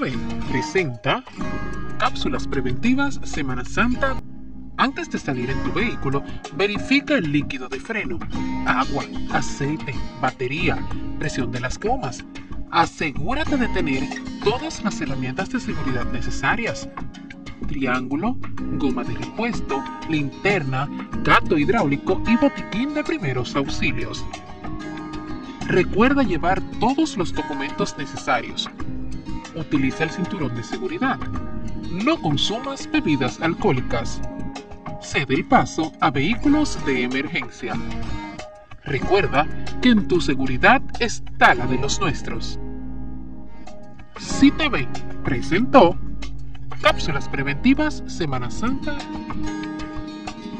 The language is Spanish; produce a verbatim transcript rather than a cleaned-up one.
S I T V presenta cápsulas preventivas Semana Santa. Antes de salir en tu vehículo, verifica el líquido de freno, agua, aceite, batería, presión de las gomas. Asegúrate de tener todas las herramientas de seguridad necesarias: triángulo, goma de repuesto, linterna, gato hidráulico y botiquín de primeros auxilios. Recuerda llevar todos los documentos necesarios. Utiliza el cinturón de seguridad. No consumas bebidas alcohólicas. Cede el paso a vehículos de emergencia. Recuerda que en tu seguridad está la de los nuestros. S I T V presentó cápsulas preventivas Semana Santa.